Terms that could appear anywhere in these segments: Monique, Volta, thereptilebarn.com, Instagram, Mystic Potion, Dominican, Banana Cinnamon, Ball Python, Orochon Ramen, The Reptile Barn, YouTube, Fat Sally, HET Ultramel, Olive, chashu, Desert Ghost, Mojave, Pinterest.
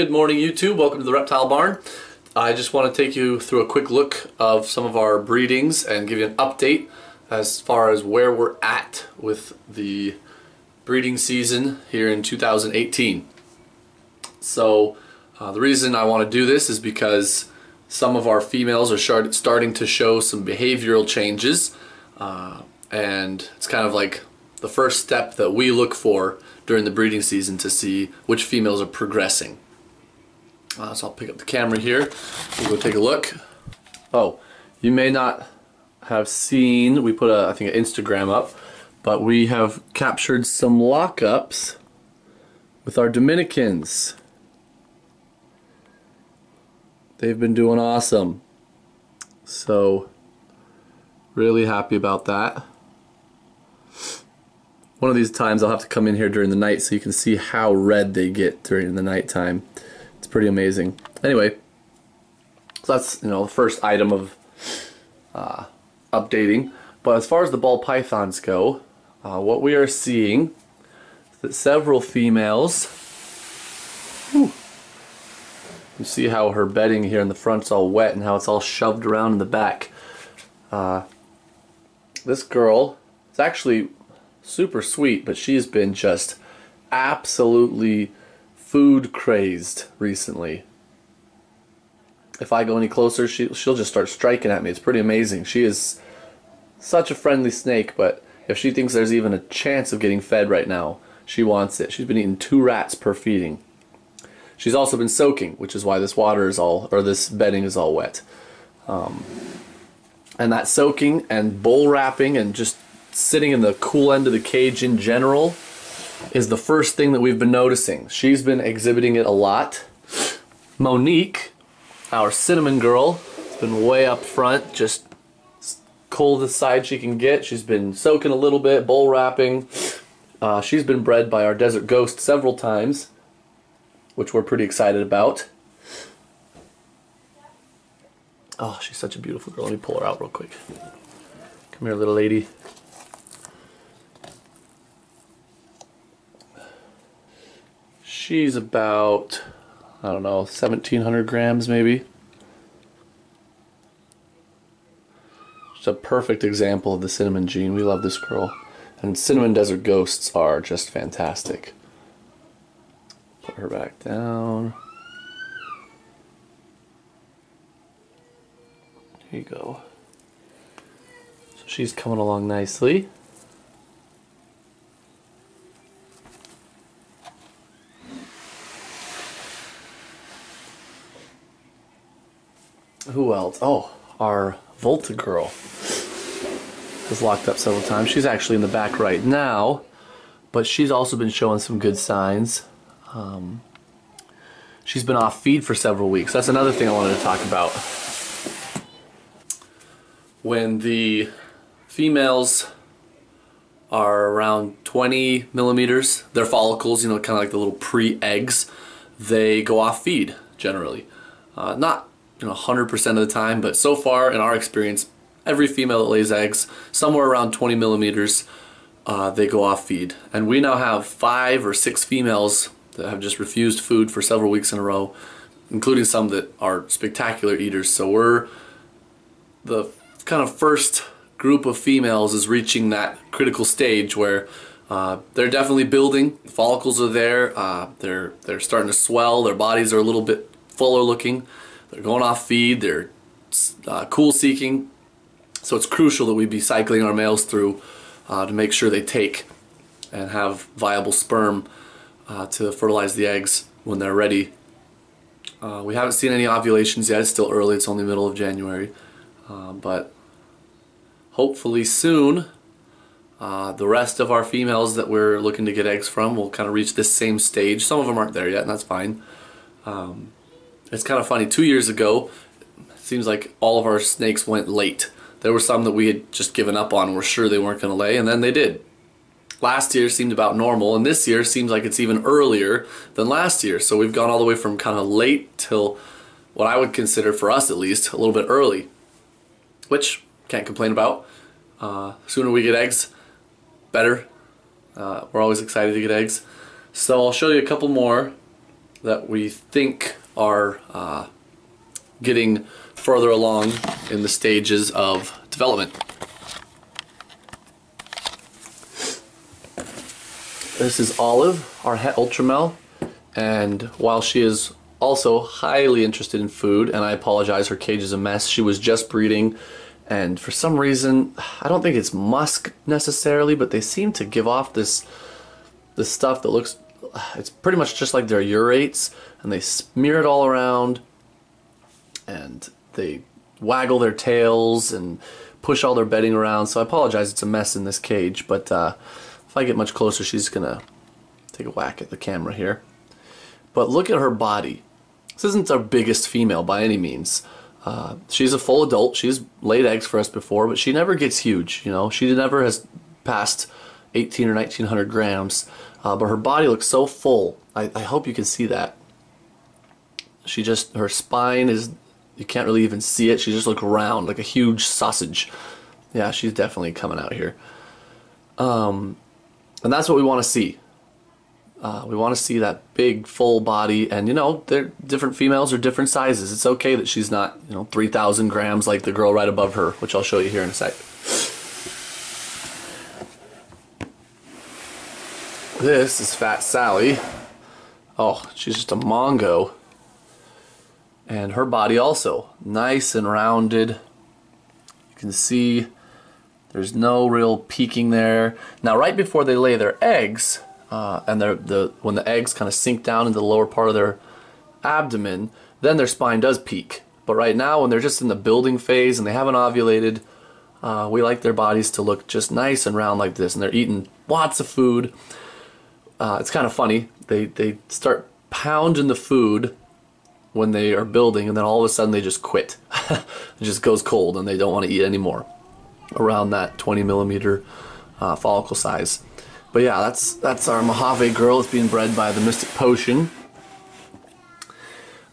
Good morning, YouTube. Welcome to the Reptile Barn. I just want to take you through a quick look of some of our breedings and give you an update as far as where we're at with the breeding season here in 2018. So the reason I want to do this is because some of our females are starting to show some behavioral changes, and it's kind of like the first step that we look for during the breeding season to see which females are progressing. So I'll pick up the camera here, we'll go take a look. Oh, you may not have seen, we put a, I think an Instagram up, but we have captured some lockups with our Dominicans. They've been doing awesome. So, really happy about that. One of these times I'll have to come in here during the night so you can see how red they get during the nighttime. It's pretty amazing. Anyway, so that's, you know, the first item of updating. But as far as the ball pythons go, what we are seeing is that several females. Whew, you see how her bedding here in the front's all wet and how it's all shoved around in the back. This girl is actually super sweet, but she's been just absolutely food crazed recently. If I go any closer, she'll just start striking at me. It's pretty amazing. She is such a friendly snake, but if she thinks there's even a chance of getting fed right now, she wants it. She's been eating 2 rats per feeding. She's also been soaking, which is why this water is all, or this bedding is all wet. And that soaking and bowl wrapping and just sitting in the cool end of the cage in general is the first thing that we've been noticing. She's been exhibiting it a lot. Monique, our cinnamon girl, has been way up front, just coldest side she can get. She's been soaking a little bit, bowl wrapping. She's been bred by our Desert Ghost several times, which we're pretty excited about. Oh, she's such a beautiful girl. Let me pull her out real quick. Come here, little lady. She's about, I don't know, 1,700 grams maybe. She's a perfect example of the cinnamon gene. We love this girl. And cinnamon desert ghosts are just fantastic. Put her back down. There you go. So she's coming along nicely. Who else? Oh, our Volta girl was locked up several times. She's actually in the back right now, but she's also been showing some good signs. She's been off feed for several weeks. That's another thing I wanted to talk about. When the females are around 20 millimeters, their follicles, you know, kind of like the little pre-eggs, they go off feed generally. Not 100% of the time, but so far in our experience, every female that lays eggs somewhere around 20 millimeters, they go off feed. And we now have 5 or 6 females that have just refused food for several weeks in a row, including some that are spectacular eaters. So we're the kind of first group of females is reaching that critical stage where they're definitely building. The follicles are there. They're starting to swell. Their bodies are a little bit fuller looking. They're going off feed, they're cool seeking, so it's crucial that we be cycling our males through to make sure they take and have viable sperm to fertilize the eggs when they're ready. We haven't seen any ovulations yet, it's still early, it's only middle of January, but hopefully soon the rest of our females that we're looking to get eggs from will kind of reach this same stage. Some of them aren't there yet, and that's fine. It's kind of funny, 2 years ago, it seems like all of our snakes went late. There were some that we had just given up on, we're sure they weren't going to lay, and then they did. Last year seemed about normal, and this year seems like it's even earlier than last year. So we've gone all the way from kind of late till what I would consider, for us at least, a little bit early, which can't complain about. Sooner we get eggs, better. We're always excited to get eggs. So I'll show you a couple more. that we think are getting further along in the stages of development. This is Olive, our HET Ultramel, and while she is also highly interested in food, and I apologize, her cage is a mess, she was just breeding, and for some reason, I don't think it's musk necessarily, but they seem to give off this stuff that looks, it's pretty much just like their urates, and they smear it all around, and they waggle their tails and push all their bedding around. So I apologize, it's a mess in this cage, but if I get much closer, she's gonna take a whack at the camera here. But look at her body. This isn't our biggest female by any means. She's a full adult. She's laid eggs for us before, but she never gets huge, you know. She never has passed 18 or 1900 grams, but her body looks so full. I hope you can see that. She just, her spine is, you can't really even see it. She just looks round, like a huge sausage. Yeah, she's definitely coming out here. And that's what we want to see. We want to see that big full body, and you know, they're different, females are different sizes. It's okay that she's not, you know, 3,000 grams like the girl right above her, which I'll show you here in a sec. This is Fat Sally. Oh, she's just a mongo. And her body also nice and rounded. You can see there's no real peaking there. Now, right before they lay their eggs, and when the eggs kind of sink down into the lower part of their abdomen, then their spine does peak. But right now, when they're just in the building phase and they haven't ovulated, we like their bodies to look just nice and round like this. And they're eating lots of food. It's kind of funny. They start pounding the food when they are building, and then all of a sudden they just quit. It just goes cold, and they don't want to eat anymore around that 20 millimeter follicle size. But yeah, that's our Mojave girl. It's being bred by the Mystic Potion.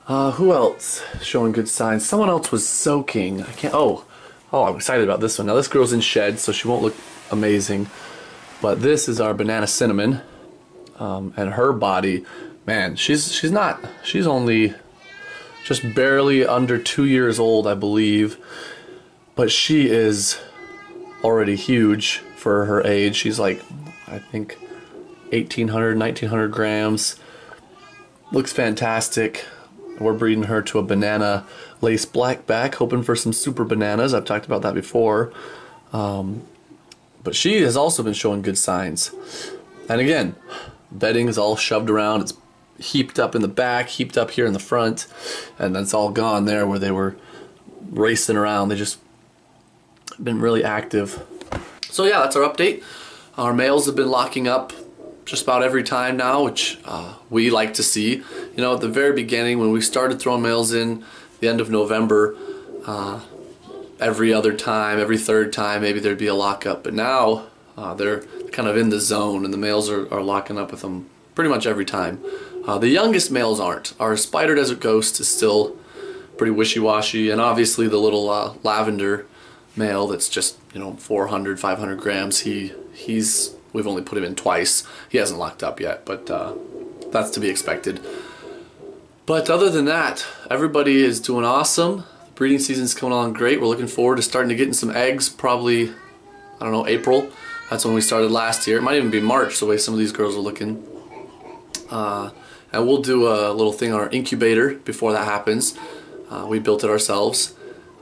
Who else showing good signs? Someone else was soaking. I can't. Oh, I'm excited about this one. Now this girl's in shed, so she won't look amazing. But this is our Banana Cinnamon, and her body, man, she's not. She's only just barely under 2 years old, I believe. But she is already huge for her age. She's like, I think 1,800, 1,900 grams. Looks fantastic. We're breeding her to a banana lace blackback, hoping for some super bananas. I've talked about that before. But she has also been showing good signs. And again, bedding is all shoved around. It's heaped up in the back, heaped up here in the front, and that's all gone there where they were racing around. They just been really active. So yeah, that's our update. Our males have been locking up just about every time now, which we like to see. You know, at the very beginning when we started throwing males in, the end of November, every other time, every third time, maybe there'd be a lockup. But now they're kind of in the zone, and the males are locking up with them pretty much every time. The youngest males aren't. Our spider Desert Ghost is still pretty wishy-washy, and obviously the little lavender male that's just, you know, 400, 500 grams, we've only put him in twice. He hasn't locked up yet, but that's to be expected. But other than that, everybody is doing awesome. The breeding season's coming along great. We're looking forward to starting to get in some eggs, probably, I don't know, April. That's when we started last year. It might even be March, the way some of these girls are looking. And we'll do a little thing on our incubator before that happens. We built it ourselves.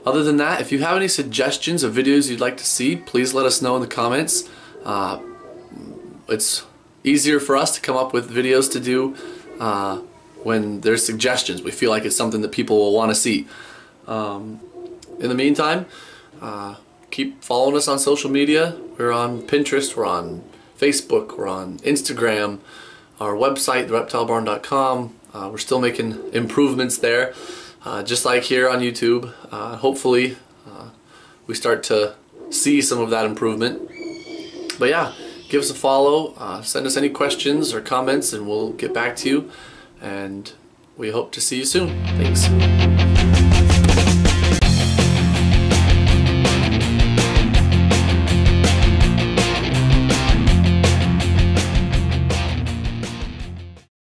Other than that, if you have any suggestions of videos you'd like to see, please let us know in the comments. It's easier for us to come up with videos to do when there's suggestions. We feel like it's something that people will want to see. In the meantime, keep following us on social media. We're on Pinterest, we're on Facebook, we're on Instagram, our website, thereptilebarn.com. We're still making improvements there. Just like here on YouTube, hopefully we start to see some of that improvement. But yeah, give us a follow, send us any questions or comments, and we'll get back to you. And we hope to see you soon. Thanks.